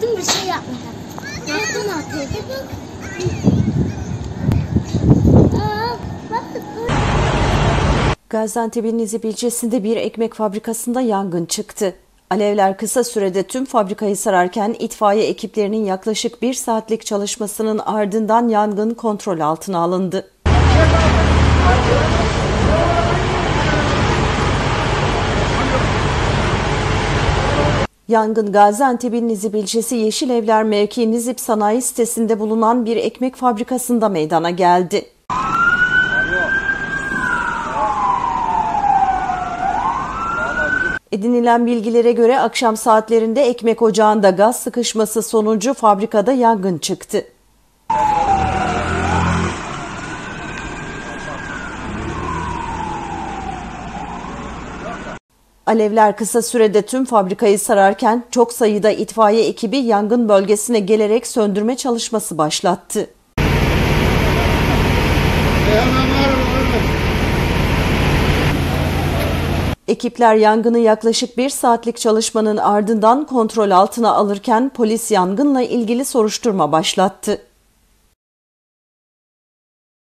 Söyledim bir şey yapmayacağım. Baktın ortaya bak. Gaziantep'in Nizip ilçesinde bir ekmek fabrikasında yangın çıktı. Alevler kısa sürede tüm fabrikayı sararken itfaiye ekiplerinin yaklaşık bir saatlik çalışmasının ardından yangın kontrol altına alındı. Yangın Gaziantep'in Nizip ilçesi Yeşil Evler mevkii Nizip sanayi sitesinde bulunan bir ekmek fabrikasında meydana geldi. Edinilen bilgilere göre akşam saatlerinde ekmek ocağında gaz sıkışması sonucu fabrikada yangın çıktı. Alevler kısa sürede tüm fabrikayı sararken çok sayıda itfaiye ekibi yangın bölgesine gelerek söndürme çalışması başlattı. Ekipler yangını yaklaşık bir saatlik çalışmanın ardından kontrol altına alırken polis yangınla ilgili soruşturma başlattı.